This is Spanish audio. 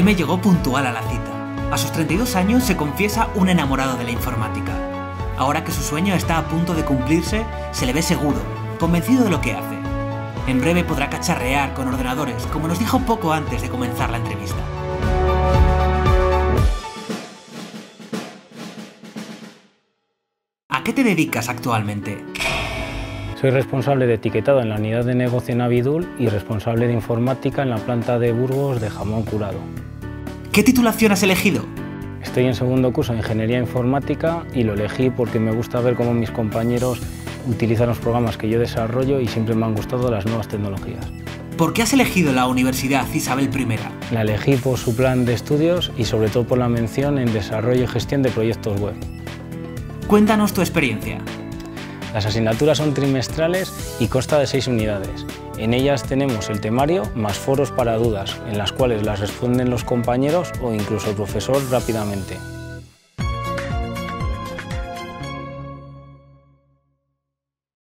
Jaime llegó puntual a la cita. A sus 32 años se confiesa un enamorado de la informática. Ahora que su sueño está a punto de cumplirse, se le ve seguro, convencido de lo que hace. En breve podrá cacharrear con ordenadores, como nos dijo poco antes de comenzar la entrevista. ¿A qué te dedicas actualmente? Soy responsable de etiquetado en la unidad de negocio Navidul y responsable de informática en la planta de Burgos de Jamón Curado. ¿Qué titulación has elegido? Estoy en segundo curso de Ingeniería Informática y lo elegí porque me gusta ver cómo mis compañeros utilizan los programas que yo desarrollo y siempre me han gustado las nuevas tecnologías. ¿Por qué has elegido la Universidad Isabel I? La elegí por su plan de estudios y sobre todo por la mención en desarrollo y gestión de proyectos web. Cuéntanos tu experiencia. Las asignaturas son trimestrales y consta de 6 unidades. En ellas tenemos el temario más foros para dudas, en las cuales las responden los compañeros o incluso el profesor rápidamente.